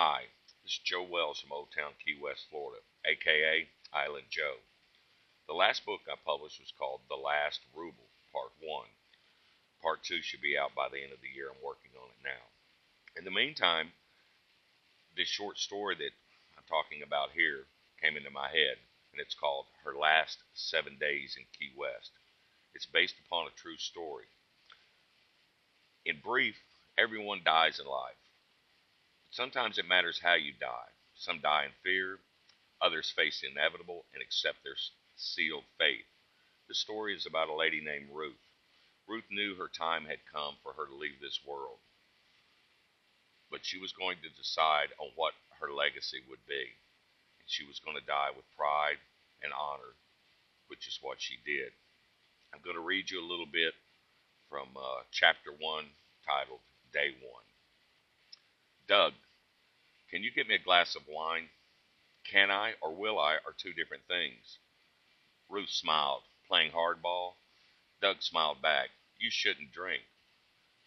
Hi, this is Joe Wells from Old Town Key West, Florida, a.k.a. Island Joe. The last book I published was called The Last Ruble, Part 1. Part 2 should be out by the end of the year. I'm working on it now. In the meantime, this short story that I'm talking about here came into my head, and it's called Her Last 7 Days in Key West. It's based upon a true story. In brief, everyone dies in life. Sometimes it matters how you die. Some die in fear, others face the inevitable and accept their sealed fate. The story is about a lady named Ruth. Ruth knew her time had come for her to leave this world, but she was going to decide on what her legacy would be, and she was going to die with pride and honor, which is what she did. I'm going to read you a little bit from Chapter 1, titled Day 1. Doug, can you get me a glass of wine? Can I or will I are two different things. Ruth smiled, playing hardball. Doug smiled back. You shouldn't drink.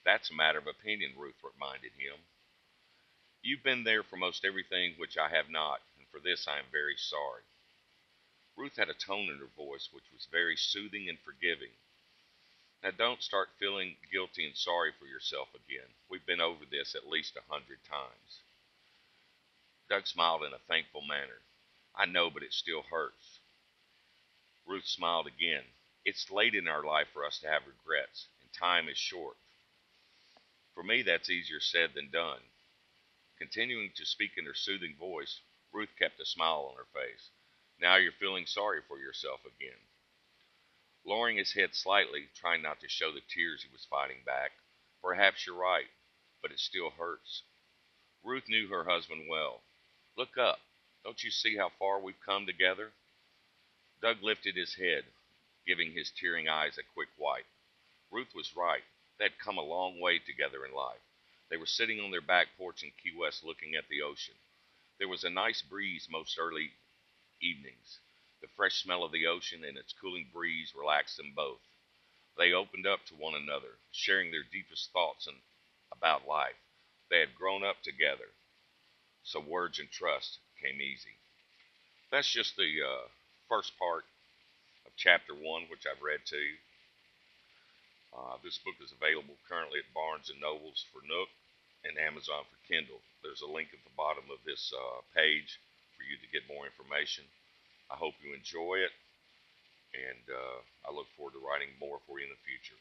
That's a matter of opinion, Ruth reminded him. You've been there for most everything which I have not, and for this I am very sorry. Ruth had a tone in her voice which was very soothing and forgiving. Now, don't start feeling guilty and sorry for yourself again. We've been over this at least 100 times. Doug smiled in a thankful manner. I know, but it still hurts. Ruth smiled again. It's late in our life for us to have regrets, and time is short. For me, that's easier said than done. Continuing to speak in her soothing voice, Ruth kept a smile on her face. Now you're feeling sorry for yourself again. Lowering his head slightly, trying not to show the tears he was fighting back. Perhaps you're right, but it still hurts. Ruth knew her husband well. Look up. Don't you see how far we've come together? Doug lifted his head, giving his tearing eyes a quick wipe. Ruth was right. They'd come a long way together in life. They were sitting on their back porch in Key West looking at the ocean. There was a nice breeze most early evenings. The fresh smell of the ocean and its cooling breeze relaxed them both. They opened up to one another, sharing their deepest thoughts about life. They had grown up together, so words and trust came easy. That's just the first part of Chapter 1, which I've read to you. This book is available currently at Barnes and Nobles for Nook and Amazon for Kindle. There's a link at the bottom of this page for you to get more information. I hope you enjoy it, and I look forward to writing more for you in the future.